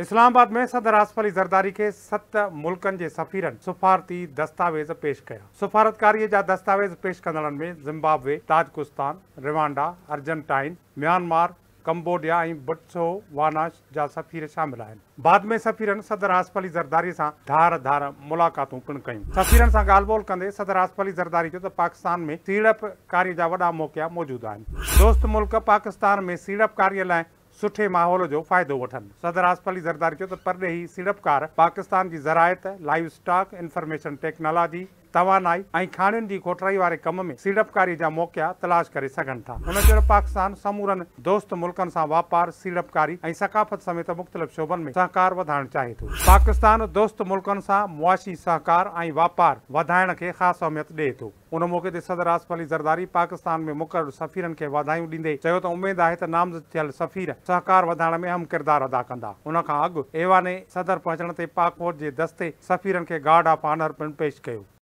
इस्लामाबाद में सदर आसिफ अली ज़रदारी के 7 मुल्कनि जे सफ़ीरनि सिफ़ारती दस्तावेज़ पेश कया। सिफ़ारतकारीअ जा दस्तावेज़ पेश कंदड़नि में Zimbabwe, Tajikistan, Rwanda, Argentine, Myanmar, Cambodia ऐं बोत्सवाना जा सफ़ीर शामिल आहिनि। बाद में सफ़ीरनि सदर आसिफ अली ज़रदारी सां धार धार मुलाक़ातूं पिण कयूं। सफ़ीरनि सां ॻाल्हि ॿोल कंदे सदर आसिफ अली ज़रदारी चयो त पाकिस्तान में सीड़पकारी जा वॾा मौक़िया मौजूदु आहिनि। दोस्त मुल्क पाकिस्तान में सीड़पकारीअ लाइ सुठे माहौल जो फ़ाइदो वठनि। सदर आसिफ अली ज़रदारी चयो त परॾेही सीड़पकार पाकिस्तान जी ज़राइत, लाइव स्टॉक, इंफॉर्मेशन टेक्नोलॉजी, तवानाई ऐं खाणियुनि जी खोटराई वारे कम में सीड़पकारी जा मौक़िया तलाश करे सघनि था। हुन चयो पाकिस्तान समूरनि दोस्त मुल्कनि सां वापार, सीड़पकारी ऐं सकाफ़त समेत मुख़्तलिफ़ शोबनि में सहकार वधाइण चाहे थो। पाकिस्तान दोस्त मुल्कनि सां मुआशी सहकार ऐं वापार वधाइण खे ख़ासि अहमियत ॾिए थो। उन मौक़े ते सदर आसिफ अली ज़रदारी पाकिस्तान में मुक़ररु सफ़ीरनि खे वाधायूं ॾींदे चयो त उमेद आहे त नामज़द थियल सफ़ीर सहकार वधाइण में अहम किरदार अदा कंदा। हुन खां अॻु एवाने सदर पहुचण ते पाक फ़ौज जे दस्ते सफ़ीरनि खे गार्ड ऑफ ऑनर पिणु पेश कयो।